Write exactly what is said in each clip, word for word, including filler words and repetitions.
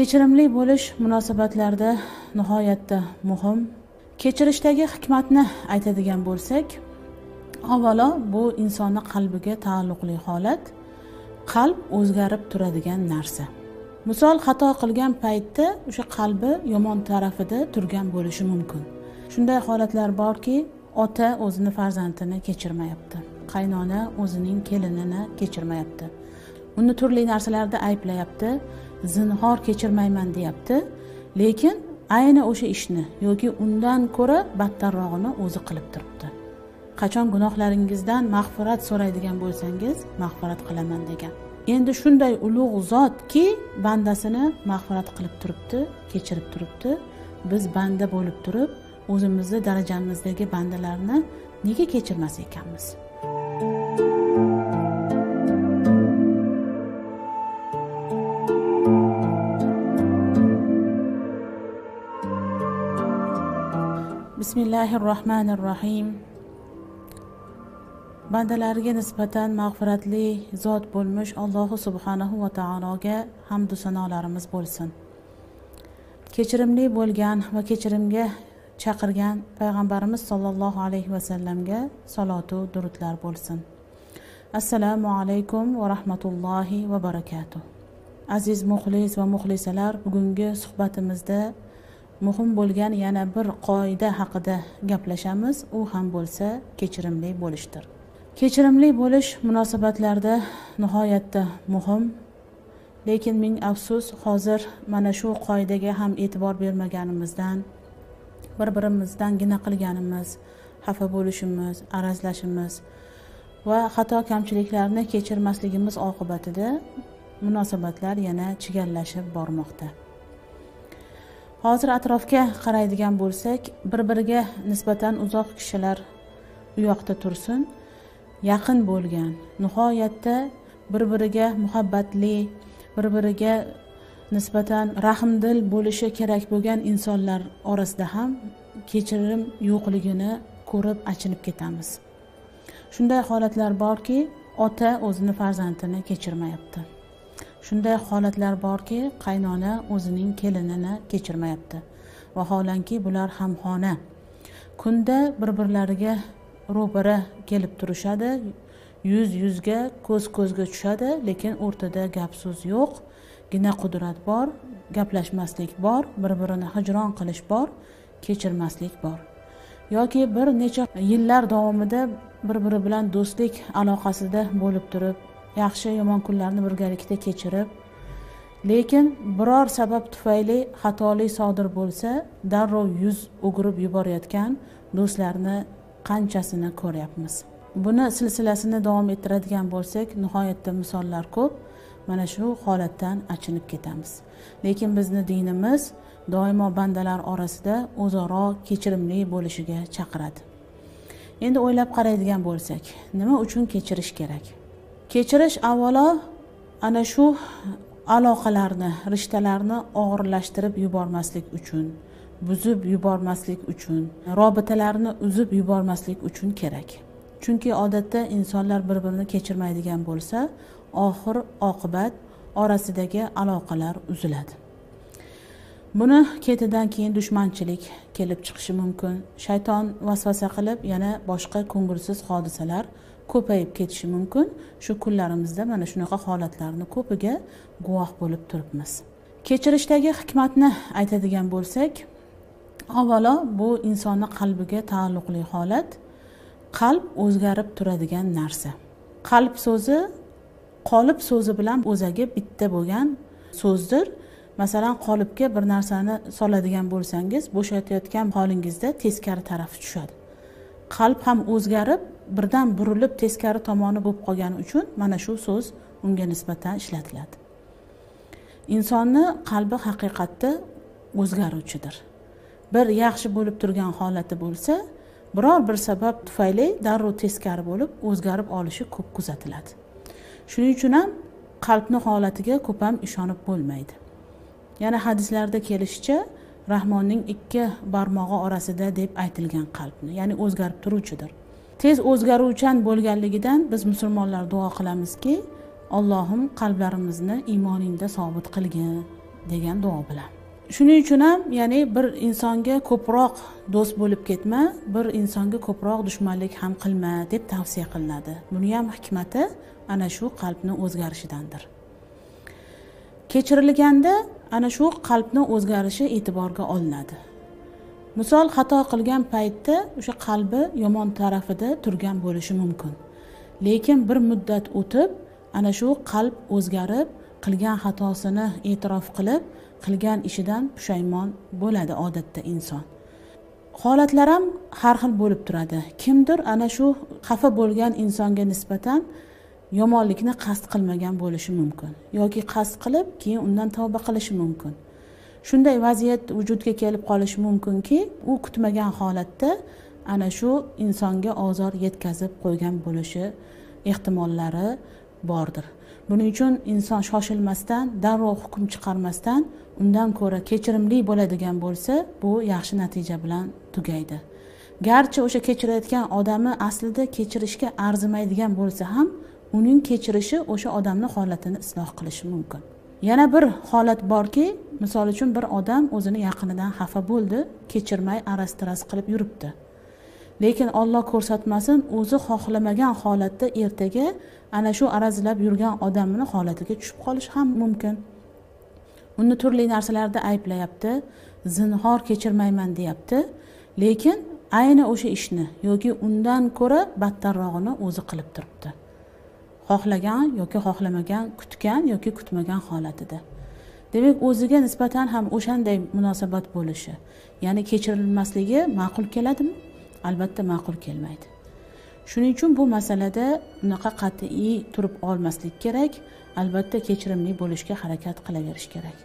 Kechirimli bo'lish munosabatlarda nihoyatda muhim. Kechirishdagi hikmatni aytadigan bo'lsak, avvalo bu insonning qalbiga taalluqli holat. Qalb o'zgarib turadigan narsa. Misol xato qilgan paytda o'sha qalbi yomon tarafida turgan bo'lishi mumkin. Shunday holatlar borki, ota o'zini farzandini kechirmayapti. Qaynona o'zining kelinini kechirmayapti. Uni turli narsalarda ayblayapti. Zinhor kechirmayman deyapti, lekin ayni o'sha ishni yoki undan ko'ra battarrog'ini o'zi qilib turibdi. Qachon gunohlaringizdan mag'firat so'raydigan bo'lsangiz, mag'firat qilaman degan. Endi shunday ulug' zotki, bandasini mag'firat qilib turibdi, kechirib turibdi. Biz banda bo'lib turib, o'zimizni darajamizdagi bandalarni nega kechirmas ekanmiz? Bismillahirrohmanirrohim. Bandalarga nisbatan mag'firatli zot bo'lmuş Allohu subhanahu va taologa hamd va sanolarimiz bo'lsin. Kechirimli bo'lgan va kechirimga chaqirgan payg'ambarimiz sollallohu alayhi va sallamga salatu durudlar bo'lsin. Assalomu alaykum va rahmatullohi va barakatuh. Aziz muxlis va muxlisalar, bugungi suhbatimizda muhim bo'lgan yana bir qoida haqida gaplashamiz. U ham bo'lsa kechirimli bo'lishdir. Kechirimli bo'lish munosabatlarda nihoyatda muhim. Lekin ming afsus, hozir mana shu qoidaga ham e'tibor bermaganimizdan, bir-birimizdan gina qilganimiz, xafa bo'lishimiz, arazlashimiz va xato kamchiliklarni kechirmasligimiz oqibatida munosabatlar yana chigallashib bormoqda. Hozir atrofga qaraydigan bo'lsak, bir-biriga nisbatan uzoq kishilar u yoqda tursin, yaqin bo'lgan, nihoyatda bir-biriga muhabbatli, bir-biriga nisbatan rahmdil bo'lishi kerak bo'lgan insonlar orasida ham kechirim yo'qligini ko'rib achinib ketamiz. Shunday holatlar borki, ota o'zini farzandini kechirmayapti. Shunday holatlar borki, qaynona o'zining kelinini kechirmayapti. Vaholanki bular hamxona. Kunda bir-birlariga ro'bara kelib turishadi, yuz-yuzga, ko'z-ko'zga tushadi, lekin o'rtada gap-so'z yo'q, gina qudrat bor, gaplashmaslik bor, bir-birini hijron qilish bor, kechirmaslik bor. Yoki bir necha yillar davomida bir-biri bilan do'stlik aloqasida bo'lib turib, yaxshi yomon kunlarni birgalikda kechirib, lekin biror sabab tufayli xatoli sodir bo'lsa, darrov yuz o'girib yuborayotgan do'stlarni qanchasini ko'ryapmiz. Buni silsilasini davom ettiradigan bo'lsak, nihoyatda misollar ko'p. Mana shu holatdan achinib ketamiz. Lekin bizni dinimiz doimo bandalar orasida o'zaro kechirimli bo'lishiga chaqiradi. Endi o'ylab qaraydigan bo'lsak, nima uchun kechirish kerak? Kechirish avvalo ana shu aloqalarni, rishtalarni og'irlashtirib yubormaslik uchun, buzib yubormaslik uchun, robitalarni uzib yubormaslik uchun kerak. Chunki odatda insonlar bir-birini kechirmaydigan bo'lsa, oxir oqibat orasidagi aloqalar uziladi. Buni ketidan keyin dushmanchilik kelib chiqishi mumkin. Shayton vasvasa qilib, yana boshqa ko'ngilsiz hodisalar ko'payib ketishi mumkin. Shu kunlarimizda mana shunaqa holatlarni ko'piga guvoh bo'lib turibmiz. Kechirishdagi hikmatni aytadigan bo'lsak, avvalo bu insonning qalbiga taalluqli holat. Qalb o'zgarib turadigan narsa. Qalb so'zi qolib so'zi bilan o'zagi bitta bo'lgan so'zdir. Masalan, qolibga bir narsani soladigan bo'lsangiz, bo'shayotgan holingizda teskari tarafi tushadi. Qalb ham o'zgarib, birdan burilib teskari tomoni bo'lib qolgani uchun mana shu so'z unga nisbatan ishlatiladi. Insonni qalbi haqiqatda o'zgaruvchidir. Bir yaxshi bo'lib turgan holati bo'lsa, biror bir sabab tufayli darrov teskari bo'lib o'zgarib olishi ko'p kuzatiladi. Shuning uchun ham qalbni holatiga ko'p ham ishonib bo'lmaydi. Yana hadislarda kelishicha, Rahmonning ikki barmog'i orasida deb aytilgan qalbni, ya'ni o'zgarib turuvchidir. Tez o'zgaruvchan bo'lganligidan biz musulmonlar duo qilamizki, Allohim qalblarimizni iymoningda sobit qilgin, degan duo bilan. Shuning uchun ham, ya'ni bir insonga ko'proq do'st bo'lib ketma, bir insonga ko'proq dushmanlik ham qilma deb tavsiya qilinadi. Buni ham hikmati ana shu qalbni o'zgarishidandir. Kechirilganda ana shu qalbni o'zgarishi e'tiborga olinadi. Misol, xato qilgan paytda o'sha qalbi yomon tarafida turgan bo'lishi mumkin. Lekin bir muddat o'tib, ana shu qalb o'zgarib, qilgan xatosini e'tirof qilib, qilgan ishidan pushaymon bo'ladi odatda inson. Holatlar ham har xil bo'lib turadi. Kimdir ana shu xafa bo'lgan insonga nisbatan yomonlikni qasd qilmagan bo'lishi mumkin yoki qasd qilib, keyin undan tavba qilishi mumkin. Shunday vaziyat vujudga kelib qolishi mumkinki, u kutmagan holatda ana shu insonga ozor yetkazib qo'ygan bo'lishi ehtimollari bordir. Buning uchun inson shoshilmasdan, darrov hukm chiqarmasdan, undan ko'ra kechirimli bo'ladigan bo'lsa, bu yaxshi natija bilan tugaydi. Garchi o'sha kechirayotgan odami aslida kechirishga arzimaydigan bo'lsa ham, uning kechirishi o'sha odamni holatini isloh qilishi mumkin. Yana bir holat borki, misol uchun bir odam o'zini yaqinidan xafa bo'ldi, kechirmay arastiras qilib yuribdi. Lekin Alloh ko'rsatmasin, o'zi xohlamagan holatda ertaga ana shu arazlab yurgan odamning holatiga tushib qolish ham mumkin. Uni turli narsalarda ayblayapti, zinhor kechirmayman deyapti, lekin ayni o'sha ishni yoki undan ko'ra battarrog'ini o'zi qilib turibdi. Xohlagan yoki xohlamagan, kutgan yoki kutmagan holatida. Demak, o'ziga nisbatan ham o'shanday munosabat bo'lishi, ya'ni kechirilmasligi ma'qul keladimi? Albatta ma'qul kelmaydi. Shuning uchun bu masalada unaqa qat'iy turib olmaslik kerak, albatta kechirimli bo'lishga harakat qilaverish kerak.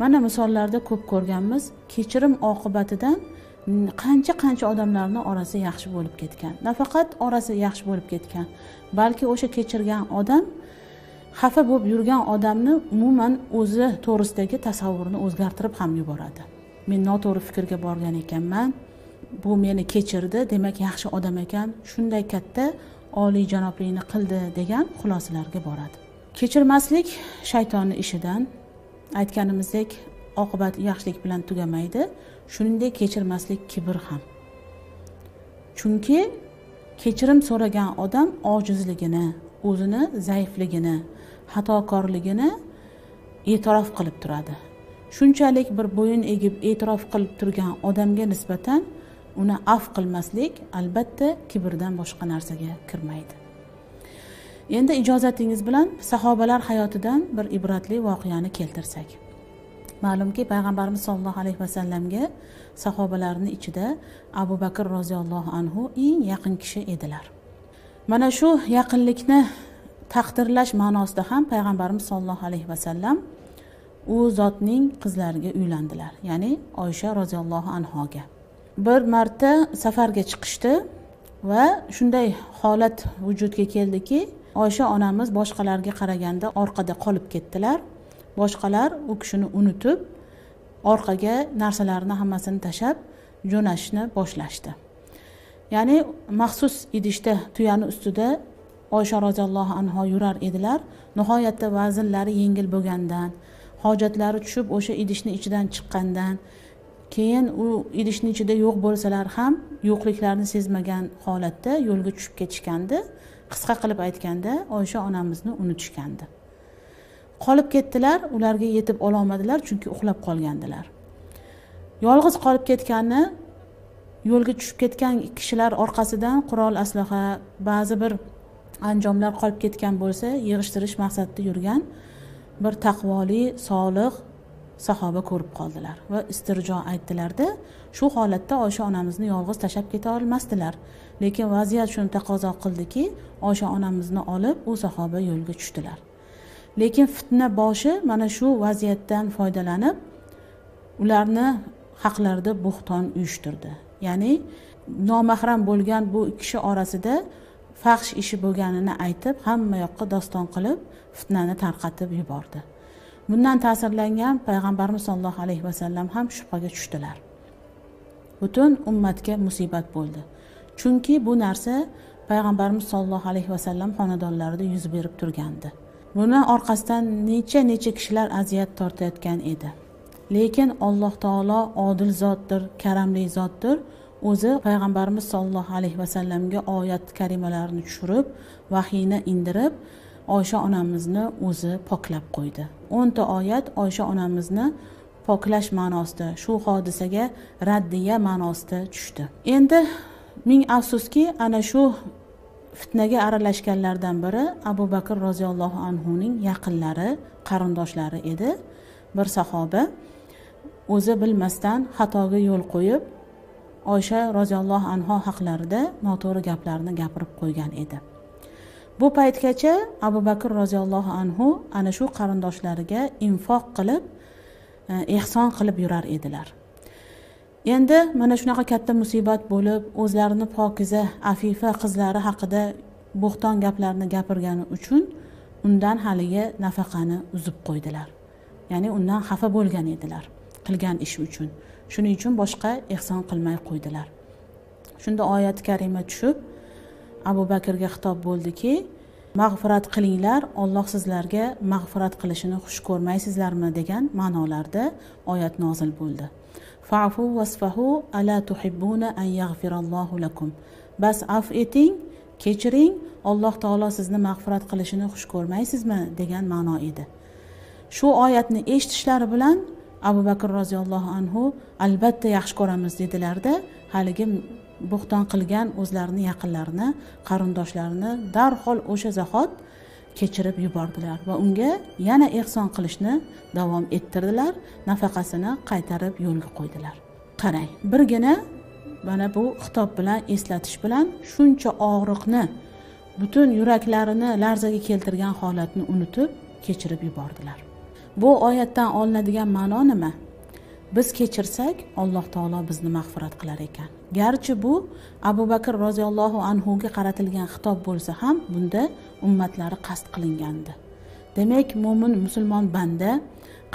Mana misollarda ko'p ko'rganmiz, kechirim oqibatidan qancha-qancha odamlarni orasi yaxshi bo'lib ketgan. Nafaqat orasi yaxshi bo'lib ketgan, balki o'sha kechirgan odam xafa bo'lib yurgan odamni umuman o'zi to'g'risidagi tasavvurini o'zgartirib ham yuboradi. Men noto'g'ri fikrga borgan ekanman. Bu meni kechirdi, demak yaxshi odam ekan, shunday katta oliy janoblikni qildi degan xulosalarga boradi. Kechirmaslik shaytonning ishidan. Aytganimizdek, oqibat yaxshilik bilan tugamaydi. Shuningdek, kechirmaslik kibr ham. Chunki kechirim so'ragan odam ojizligini, o'zini zaifligini, xatokorligini e'tirof qilib turadi. Shunchalik bir bo'yin egib e'tirof qilib turgan odamga nisbatan uni af qilmaslik albatta kibrdan boshqa narsaga kirmaydi. Endi ijozatingiz bilan sahobalar hayotidan bir ibratli voqeani keltirsak. Ma'lumki, payg'ambarimiz sollallohu alayhi vasallamga sahobalarning ichida Abu Bakr roziyallohu anhu eng yaqin kishi edilar. Mana shu yaqinlikni taqdirlash ma'nosida ham payg'ambarimiz sollallohu alayhi vasallam u zotning qizlariga uylandilar, ya'ni Oysha roziyallohu anhoga. Bir marta safarga chiqishdi va shunday holat vujudga keldiki, Oysha onamiz boshqalarga qaraganda orqada qolib ketdilar. Boshqalar u kishini unutib, orqaga narsalarni hammasini tashab jo'nashni boshlashdi. Ya'ni maxsus idishda tuyani ustida Oysha roziyallohu anha yurar edilar. Nihoyatda vaznlari yengil bo'lgandan, hojatlari tushib o'sha idishni ichidan chiqqandan, keyin u idishni ichida yo'q bo'lsalar ham yo'qliklarini sezmagan holatda yo'lga tushib ketishgandi. Qisqa qilib aytganda, Oysha onamizni unutishgandi. Qolib ketdilar, ularga yetib ola olmadilar, chunki uxlab qolgandilar. Yolg'iz qolib ketgani, yo'lga tushib ketgan kishilar orqasidan qurol, asloha, ba'zi bir anjomlar qolib ketgan bo'lsa, yig'ishtirish maqsadida yurgan bir taqvoli, solih sahoba ko'rib qoldilar va istirjo aytdilarda, shu holatda Oysha onamizni yolg'iz tashab keta olmasdilar. Lekin vaziyat shuni taqozo qildiki, Oysha onamizni olib u sahoba yo'lga tushdilar. Lekin fitna boshi mana shu vaziyatdan foydalanib, ularni haqlarida bo'xton uyushtirdi. Ya'ni nomahram bo'lgan bu kishi orasida faxsh ishi bo'lganini aytib, hamma yoqqa doston qilib, fitnani tarqatib yubordi. Bundan ta'sirlangan payg'ambarimiz sollallohu alayhi vasallam ham shubhaga tushdilar. Butun ummatga musibat bo'ldi. Chunki bu narsa payg'ambarimiz sollallohu alayhi vasallam xonadonlarida yuz berib turgandi. Buni orqasidan necha necha kishilar aziyat tortayotgan edi. Lekin Alloh taolo odil zotdir, karamli zotdir. O'zi payg'ambarimiz sollallohu alayhi vasallamga oyat karimalarini tushirib, vahiyni indirib, Oysha onamizni o'zi poklab qo'ydi. o'n ta oyat Oysha onamizni poklash ma'nosida, shu hodisaga raddiya ma'nosida tushdi. Endi ming afsuski, ana shu fitnaga aralashganlardan biri Abu Bakr roziyallohu anhuning yaqinlari, qarindoshlari edi. Bir sahoba o'zi bilmasdan xatoga yo'l qo'yib, Oysha roziyallohu anha haqlarida noto'g'ri gaplarni gapirib qo'ygan edi. Bu paytgacha Abu Bakr roziyallohu anhu ana shu qarindoshlariga infoq qilib, ehson qilib yurar edilar. Endi mana shunaqa katta musibat bo'lib, o'zlarini pokiza, afifa qizlari haqida bo'xton gaplarni gapirgani uchun undan haliga nafaqani uzib qo'ydilar. Ya'ni undan xafa bo'lgan edilar qilgan ishi uchun. Shuning uchun boshqa ehson qilmay qo'ydilar. Shunda oyat karima tushib, Abu Bakrga xitob bo'ldiki, mag'firat qilinglar, Alloh sizlarga mag'firat qilishini xush ko'rmaysizlarmi degan ma'nolarda oyat nozil bo'ldi. Fa'fu wasfahu ala tuhibbuna an yaghfirallohu lakum. Bas af eting, kechiring, Alloh taolo sizni mag'firat qilishini xush ko'rmaysizmi degan ma'no edi. Shu oyatni eshitishlari bilan Abu Bakr roziyallohu anhu albatta yaxshi ko'ramiz dedilarda, haligi bo'xton qilgan o'zlarini yaqinlarini, qarindoshlarini darhol o'sha zahot kechirib yubordilar va unga yana ehson qilishni davom ettirdilar, nafaqasini qaytarib yo'lga qo'ydilar. Qarang, birgina mana bu xitob bilan, eslatish bilan shuncha og'riqni, butun yuraklarini larzaga keltirgan holatni unutib, kechirib yubordilar. Bu oyatdan olinadigan ma'no nima? Biz kechirsak, Alloh taolo bizni mag'firat qilar ekan. Garchi bu Abu Bakr roziyallohu anhuga qaratilgan xitob bo'lsa ham, bunda ummatlari qasd qilingandi. Demak, mo'min musulmon banda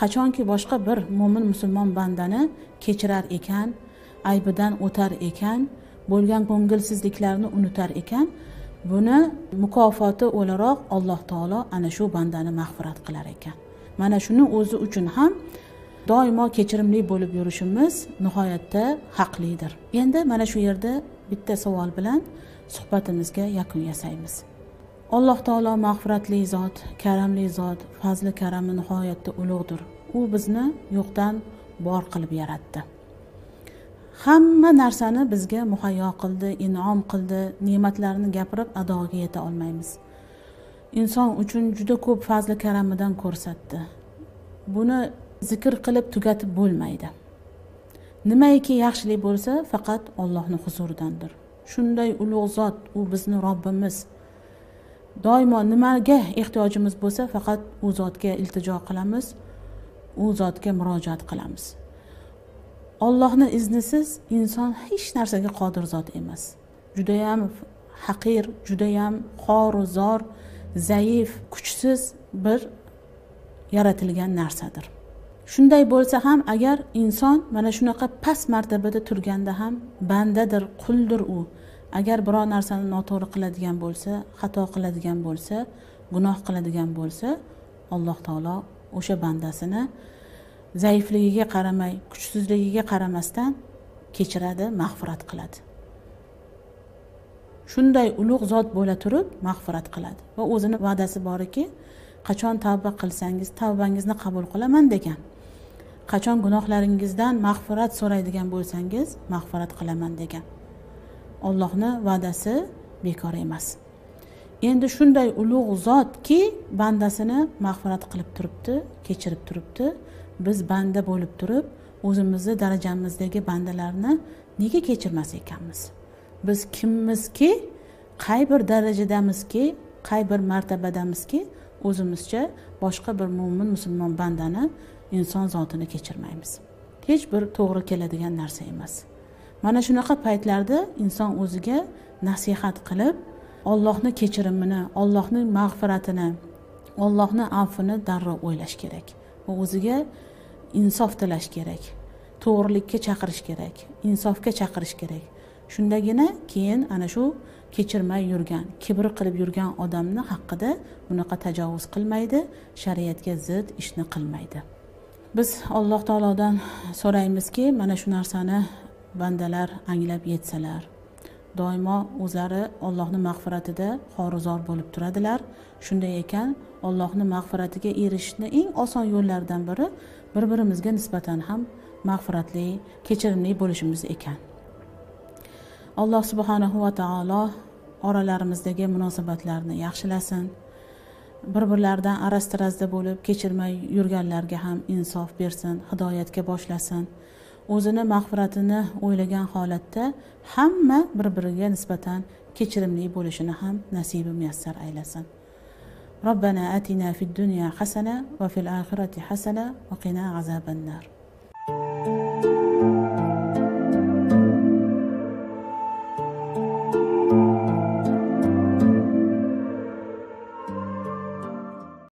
qachonki boshqa bir mo'min musulmon bandani kechirar ekan, aybidan o'tar ekan, bo'lgan ko'ngilsizliklarni unutar ekan, buni mukofoti o'laroq Alloh taolo ana shu bandani mag'firat qilar ekan. Mana shuni o'zi uchun ham doimo kechirimli bo'lib yurishimiz nihoyatda haqlidir. Endi mana shu yerda bitta savol bilan suhbatimizga yakun yasaymiz. Alloh taolo mag'firatli zot, karamli zot, fazli karami nihoyatda ulug'dir. U bizni yo'qdan bor qilib yaratdi. Hamma narsani bizga muhayyo qildi, in'om qildi, ne'matlarini gapirib adoga yeta olmaymiz. Inson uchun juda ko'p fazli karamidan ko'rsatdi. Buni zikr qilib tugatib bo'lmaydi. Nimaiki yaxshilik bo'lsa, faqat Allohning huzuridandir. Shunday ulug' zot, u bizni Robbimiz. Doimo nimaga ehtiyojimiz bo'lsa, faqat u zotga iltijo qilamiz, u zotga murojaat qilamiz. Allohning iznisiz inson hech narsaga qodir zot emas. Juda ham haqir, juda ham xor va zor, zaif, kuchsiz bir yaratilgan narsadir. Shunday bo'lsa ham, agar inson mana shunaqa past martabada turganda ham bandadir, quldir u. Agar biror narsani noto'g'ri qiladigan bo'lsa, xato qiladigan bo'lsa, gunoh qiladigan bo'lsa, Alloh taolo o'sha bandasini zaifligiga qaramay, kuchsizligiga qaramasdan kechiradi, mag'firat qiladi. Shunday ulug' zot bo'la turib mag'firat qiladi va o'zini va'dasi borki, qachon tavba qilsangiz, tavbangizni qabul qilaman degan. Qachon gunohlaringizdan mag'firat so'raydigan bo'lsangiz, mag'firat qilaman degan. Allohning va'dasi bekor emas. Endi shunday ulug' zotki, bandasini mag'firat qilib turibdi, kechirib turibdi. Biz banda bo'lib turib, o'zimizni darajamizdagi bandalarni nega kechirmas ekanmiz? Biz kimmizki, qay bir darajadamizki, qay bir martabadamizki, o'zimizcha boshqa bir mo'min musulmon bandani, inson zotini kechirmaymiz. Hech bir to'g'ri keladigan narsa emas. Mana shunaqa paytlarda inson o'ziga nasihat qilib, Allohning kechirimini, Allohning mag'firatini, Allohning afvini darrov o'ylash kerak. Va o'ziga insof tilash kerak. To'g'rilikka chaqirish kerak, insofga chaqirish kerak. Shundagina keyin ana shu kechirmay yurgan, kibr qilib yurgan odamni haqqida bunaqa tajovuz qilmaydi, shariatga zid ishni qilmaydi. Biz Alloh taolodan so'raymizki, mana shu narsani bandalar anglab yetsalar, doimo o'zlari Allohning mag'firatida xorizor bo'lib turadilar. Shunday ekan, Allohning mag'firatiga erishishning eng oson yo'llaridan biri bir-birimizga nisbatan ham mag'firatli, kechirimli bo'lishimiz ekan. Alloh subhanahu va taolo oralarimizdagi munosabatlarni yaxshilasin. Bir-birlaridan aras-tarasda bo'lib kechirmay yurganlarga ham insof bersin, hidoyatga boshlasin. O'zini mag'firatini o'ylagan holatda hamma bir-biriga nisbatan kechirimli bo'lishini ham nasib muyassar aylasin. Robbana atina fid dunya hasana va fil oxirati hasana va qina azabannar.